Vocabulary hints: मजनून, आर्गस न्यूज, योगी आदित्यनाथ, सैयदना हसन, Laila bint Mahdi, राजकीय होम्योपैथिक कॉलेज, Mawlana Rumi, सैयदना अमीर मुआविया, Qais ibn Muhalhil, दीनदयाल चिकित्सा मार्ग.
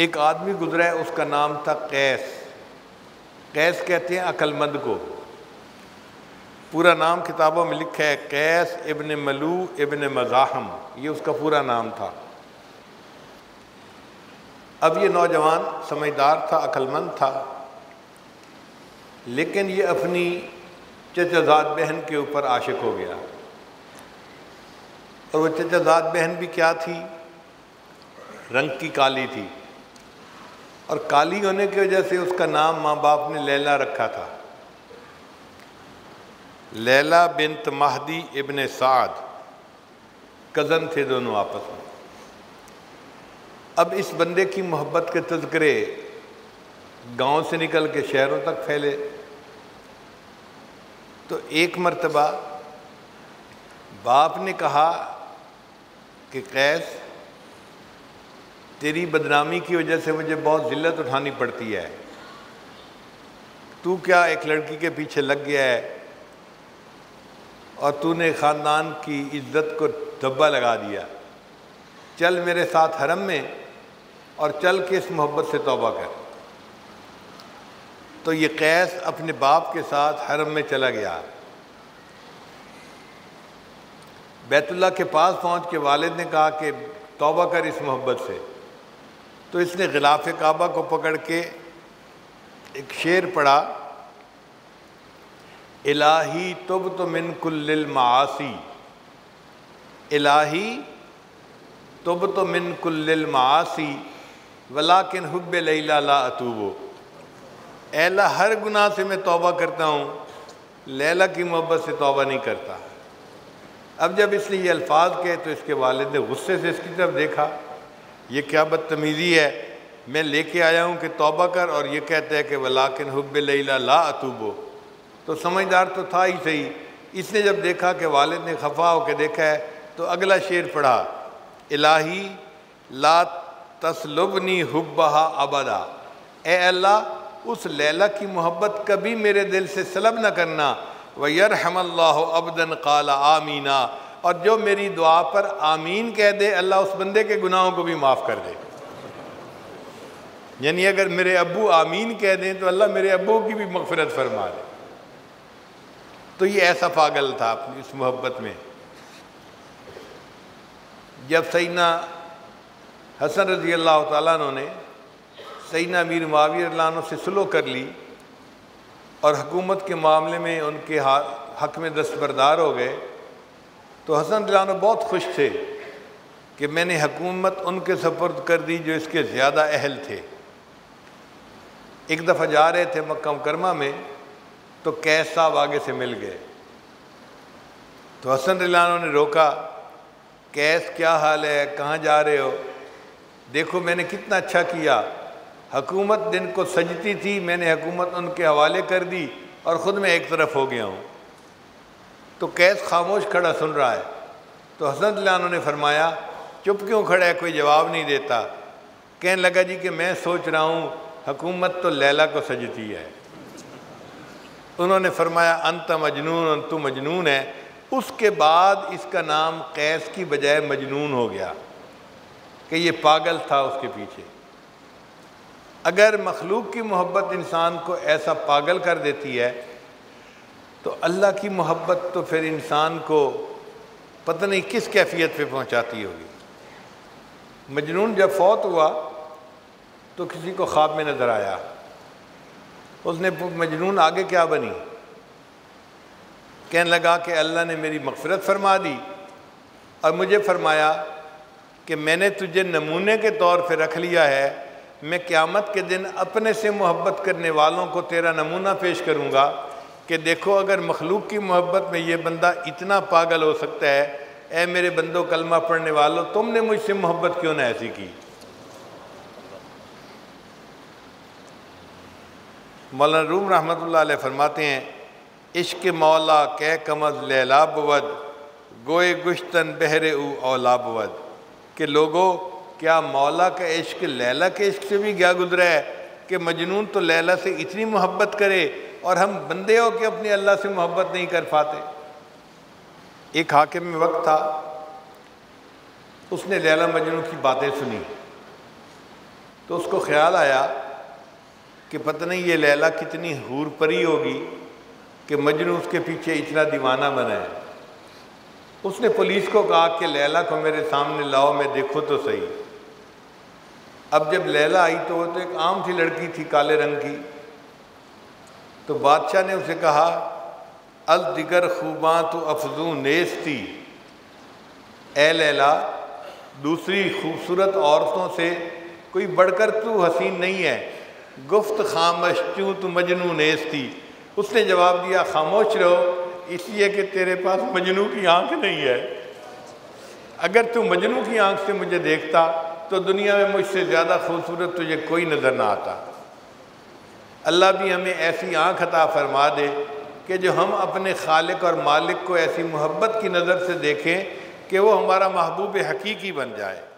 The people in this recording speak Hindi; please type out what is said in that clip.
एक आदमी गुजरा है, उसका नाम था कैस। कैस कहते हैं अक्लमंद को। पूरा नाम किताबों में लिखा है कैस इब्न मलू इब्न मज़ाहम, ये उसका पूरा नाम था। अब ये नौजवान समझदार था, अक्लमंद था, लेकिन ये अपनी चचाजाद बहन के ऊपर आशिक हो गया। और वो चचाजाद बहन भी क्या थी, रंग की काली थी, और काली होने की वजह से उसका नाम माँ बाप ने लैला रखा था, Laila bint Mahdi ibn Saad. Cousin थे दोनों आपस में। अब इस बंदे की मोहब्बत के तज़किरे गांव से निकल के शहरों तक फैले। तो एक मर्तबा बाप ने कहा कि कैस, तेरी बदनामी की वजह से मुझे बहुत ज़िल्लत उठानी पड़ती है, तू क्या एक लड़की के पीछे लग गया है और तूने ख़ानदान की इज्जत को धब्बा लगा दिया। चल मेरे साथ हरम में और चल के इस मोहब्बत से तौबा कर। तो ये कैस अपने बाप के साथ हरम में चला गया। बैतुल्ला के पास पहुँच के वालिद ने कहा कि तौबा कर इस मोहब्बत से। तो इसने ग़िलाफ़े काबा को पकड़ के एक शेर पढ़ा, इलाही तुब्तु मिन कुल्लिल मासी, इलाही तुब्तु मिन कुल्लिल मासी वलाकिन हुब्बे लैला ला अतूबो। ऐला, हर गुनाह से मैं तौबा करता हूँ, लैला की मोहब्बत से तौबा नहीं करता। अब जब इसने ये अल्फाज कहे तो इसके वालिद ने गुस्से से इसकी तरफ देखा, ये क्या बदतमीज़ी है, मैं लेके आया हूँ कि तौबा कर और ये कहता है कि वलाकिन हुब्बे लैला ला अतूबो। तो समझदार तो था ही सही, इसने जब देखा कि वालिद ने खफा होकर देखा है तो अगला शेर पढ़ा, इलाही ला तसलुबनी हुब्बहा अबदा, ए अल्लाह उस लैला की मोहब्बत कभी मेरे दिल से सलब न करना। वयरहमल्लाहु अब्दन क़ाला आमीना, और जो मेरी दुआ पर आमीन कह दे अल्लाह उस बंदे के गुनाहों को भी माफ़ कर दे। यानी अगर मेरे अब्बू आमीन कह दें तो अल्लाह मेरे अब्बू की भी मग़फ़िरत फरमा दे। तो ये ऐसा पागल था अपनी इस मोहब्बत में। जब सैयदना हसन रज़ी अल्लाह तआला अन्हु ने सैयदना अमीर मुआविया रज़ियल्लाहु अन्हु से सुलह कर ली और हुकूमत के मामले में उनके हक़ में दस्तबरदार हो गए, तो हसन रज़ियल्लाहु अन्हु बहुत खुश थे कि मैंने हुकूमत उनके सपर्द कर दी जो इसके ज़्यादा अहल थे। एक दफ़ा जा रहे थे मक्का मुकर्रमा में तो कैस साहब आगे से मिल गए। तो हसन रज़ियल्लाहु अन्हु ने रोका, कैस क्या हाल है, कहाँ जा रहे हो, देखो मैंने कितना अच्छा किया, हुकूमत दिन को सजती थी, मैंने हुकूमत उनके हवाले कर दी और ख़ुद मैं एक तरफ हो गया हूँ। तो कैस खामोश खड़ा सुन रहा है। तो हसन रज़ियल्लाहु अन्हु ने फरमाया, चुप क्यों खड़ा है, कोई जवाब नहीं देता। कहने लगा जी कि मैं सोच रहा हूँ हुकूमत तो लैला को सजती है। उन्होंने फरमाया, अंत मजनून, तू मजनून है। उसके बाद इसका नाम कैस की बजाय मजनून हो गया कि ये पागल था उसके पीछे। अगर मखलूक की मोहब्बत इंसान को ऐसा पागल कर देती है तो अल्लाह की मोहब्बत तो फिर इंसान को पता नहीं किस कैफियत पे पहुंचाती होगी। मजनून जब फौत हुआ तो किसी को ख्वाब में नज़र आया, उसने मजनून आगे क्या बनी, कहने लगा कि अल्लाह ने मेरी मग़फ़िरत फरमा दी और मुझे फरमाया कि मैंने तुझे नमूने के तौर पर रख लिया है, मैं क़यामत के दिन अपने से मोहब्बत करने वालों को तेरा नमूना पेश करूँगा कि देखो अगर मखलूक की मोहब्बत में ये बंदा इतना पागल हो सकता है, ऐ मेरे बंदो कलमा पढ़ने वालों, तुमने मुझसे मोहब्बत क्यों ना ऐसी की। मौलाना रूम रहमतुल्लाह अलैह फरमाते हैं, इश्क मौला कै कमज लैला बवद गोए गुश्तन बहरे ऊ औला बवद। के लोगों, क्या मौला का इश्क लैला के इश्क से भी क्या गुजरा है कि मजनून तो लैला से इतनी मोहब्बत करे और हम बंदे हो के अपने अल्लाह से मोहब्बत नहीं कर पाते। एक हाकिम में वक्त था, उसने लैला मजनून की बातें सुनी, तो उसको ख्याल आया कि पता नहीं ये लैला कितनी हूर परी होगी कि मजनू उसके पीछे इतना दीवाना बना है। उसने पुलिस को कहा कि लैला को मेरे सामने लाओ, मैं देखूँ तो सही। अब जब लैला आई तो वो तो एक आम सी लड़की थी, काले रंग की। तो बादशाह ने उसे कहा, अल दिगर खूबा तो अफजू नेस थी, ए लैला दूसरी खूबसूरत औरतों से कोई बढ़कर तू हसीन नहीं है। गुफ्त खामश चूँ तो मजनू नेस थी। उसने जवाब दिया, खामोश रहो इसलिए कि तेरे पास मजनू की आंख नहीं है। अगर तू मजनू की आंख से मुझे देखता तो दुनिया में मुझसे ज़्यादा खूबसूरत तुझे कोई नज़र ना आता। अल्लाह भी हमें ऐसी आंख अता फरमा दे कि जो हम अपने खालिक और मालिक को ऐसी मोहब्बत की नज़र से देखें कि वो हमारा महबूब हकीकी बन जाए।